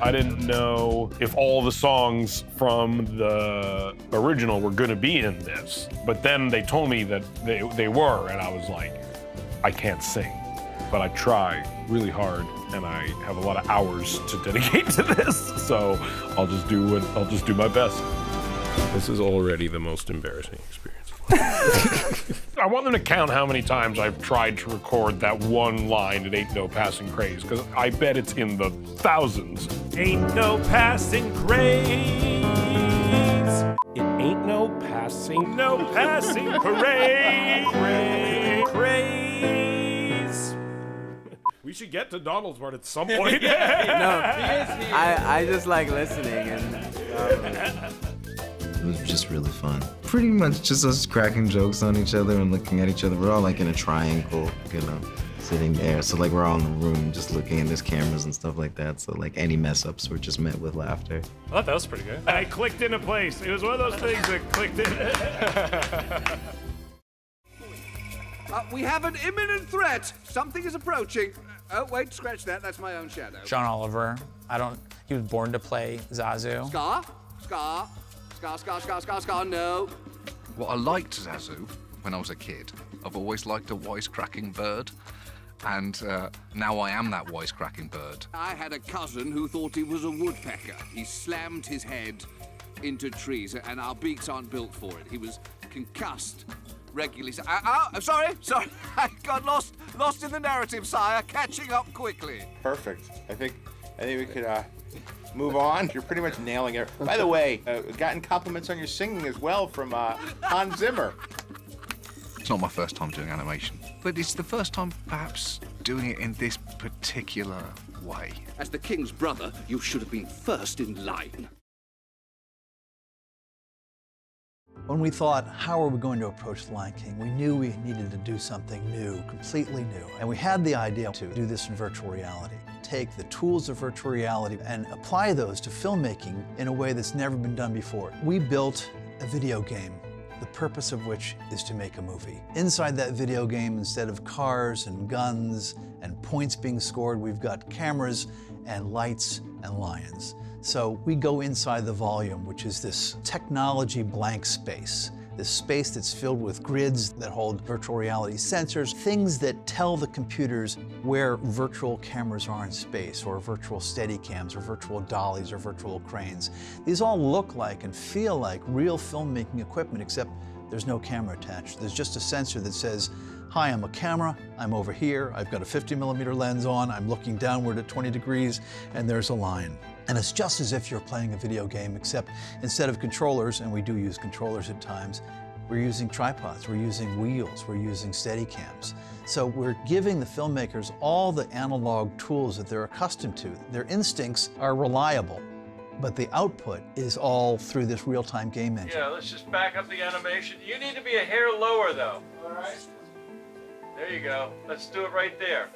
I didn't know if all the songs from the original were gonna be in this, but then they told me that they were, and I was like, I can't sing, but I try really hard, and I have a lot of hours to dedicate to this, so I'll just do my best. This is already the most embarrassing experience of my life. I want them to count how many times I've tried to record that one line at Ain't No Passing Craze, because I bet it's in the thousands. Ain't no passing craze. It ain't no passing, no passing parade. Craze. We should get to Donald's part at some point. Yeah, no, I just like listening and. It was just really fun. Pretty much just us cracking jokes on each other and looking at each other. We're all like in a triangle, you know, sitting there. So like we're all in the room just looking, and there's cameras and stuff like that. So like any mess ups were just met with laughter. I thought that was pretty good. I clicked into place. It was one of those things that clicked in. We have an imminent threat. Something is approaching. Oh, wait, scratch that. That's my own shadow. John Oliver. He was born to play Zazu. Scar? Scar? Scar, scar, scar, scar, scar, no. Well, I liked Zazu when I was a kid. I've always liked a wisecracking bird, and now I am that wisecracking bird. I had a cousin who thought he was a woodpecker. He slammed his head into trees, and our beaks aren't built for it. He was concussed regularly. I'm sorry. I got lost in the narrative, sire. Catching up quickly. Perfect. I think we could move on. You're pretty much nailing it. By the way, gotten compliments on your singing as well from Hans Zimmer. It's not my first time doing animation, but it's the first time perhaps doing it in this particular way. As the king's brother, you should have been first in line. When we thought, how are we going to approach The Lion King, we knew we needed to do something new, completely new. And we had the idea to do this in virtual reality. Take the tools of virtual reality and apply those to filmmaking in a way that's never been done before. We built a video game, the purpose of which is to make a movie. Inside that video game, instead of cars and guns and points being scored, we've got cameras and lights and lions. So we go inside the volume, which is this technology blank space, this space that's filled with grids that hold virtual reality sensors, things that tell the computers where virtual cameras are in space, or virtual Steadicams, or virtual dollies, or virtual cranes. These all look like and feel like real filmmaking equipment, except there's no camera attached. There's just a sensor that says, hi, I'm a camera, I'm over here, I've got a 50mm lens on, I'm looking downward at 20 degrees, and there's a line. And it's just as if you're playing a video game, except instead of controllers, and we do use controllers at times, we're using tripods, we're using wheels, we're using Steadicams. So we're giving the filmmakers all the analog tools that they're accustomed to. Their instincts are reliable, but the output is all through this real-time game engine. Yeah, let's just back up the animation. You need to be a hair lower, though. All right. There you go. Let's do it right there.